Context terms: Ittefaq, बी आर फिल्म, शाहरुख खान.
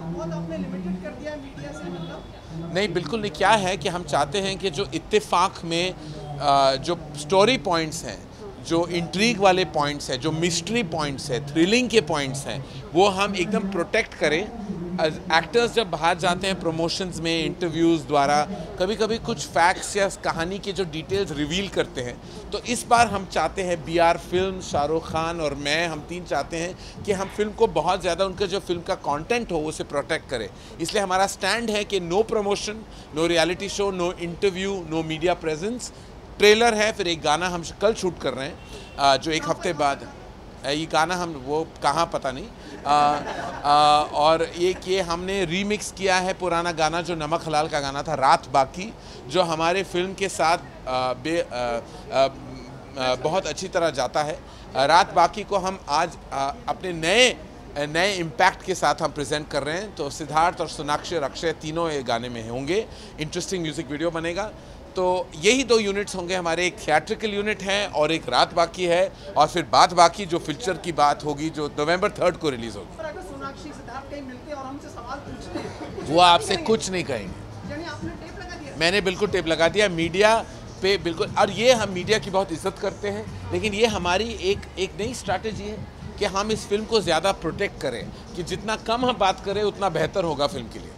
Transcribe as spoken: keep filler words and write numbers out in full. बहुत आपने लिमिटेड कर दिया मीडिया से, मतलब? नहीं, बिल्कुल नहीं। क्या है कि हम चाहते हैं कि जो इत्तेफाक में जो स्टोरी पॉइंट्स हैं, जो इंट्रीग वाले पॉइंट्स हैं, जो मिस्ट्री पॉइंट्स हैं, थ्रिलिंग के पॉइंट्स हैं, वो हम एकदम प्रोटेक्ट करें। एक्टर्स जब बाहर जाते हैं प्रमोशंस में, इंटरव्यूज़ द्वारा कभी कभी कुछ फैक्ट्स या कहानी के जो डिटेल्स रिवील करते हैं, तो इस बार हम चाहते हैं बी आर फिल्म, शाहरुख खान और मैं, हम तीन चाहते हैं कि हम फिल्म को बहुत ज़्यादा उनका जो फिल्म का कंटेंट हो उसे प्रोटेक्ट करें। इसलिए हमारा स्टैंड है कि no promotion, no reality show, no interview, no media presence. Trailer है, फिर एक गाना हम कल शूट कर रहे हैं जो एक हफ्ते बाद, ये गाना हम वो कहाँ पता नहीं, आ, आ, और ये कि हमने रीमिक्स किया है पुराना गाना जो नमक हलाल का गाना था, रात बाकी, जो हमारे फिल्म के साथ आ, बे, आ, आ, आ, बहुत अच्छी तरह जाता है। रात बाकी को हम आज आ, अपने नए नए इम्पैक्ट के साथ हम प्रेजेंट कर रहे हैं। तो सिद्धार्थ और सोनाक्षी और अक्षय तीनों ये गाने में होंगे। इंटरेस्टिंग म्यूज़िक वीडियो बनेगा। तो यही दो यूनिट्स होंगे हमारे, एक थिएट्रिकल यूनिट है और एक रात बाकी है, और फिर बात बाकी जो फ्यूचर की बात होगी जो नवंबर थर्ड को रिलीज होगी। पर अगर सोनाक्षी सिद्धार्थ कहीं मिलते और हमसे सवाल पूछते, वो आपसे कुछ नहीं कहेंगे। यानी आपने टेप लगा दिया? मैंने बिल्कुल टेप लगा दिया मीडिया पे, बिल्कुल। और ये हम मीडिया की बहुत इज्जत करते हैं, लेकिन ये हमारी एक एक नई स्ट्रैटेजी है कि हम इस फिल्म को ज़्यादा प्रोटेक्ट करें, कि जितना कम हम बात करें उतना बेहतर होगा फिल्म के लिए।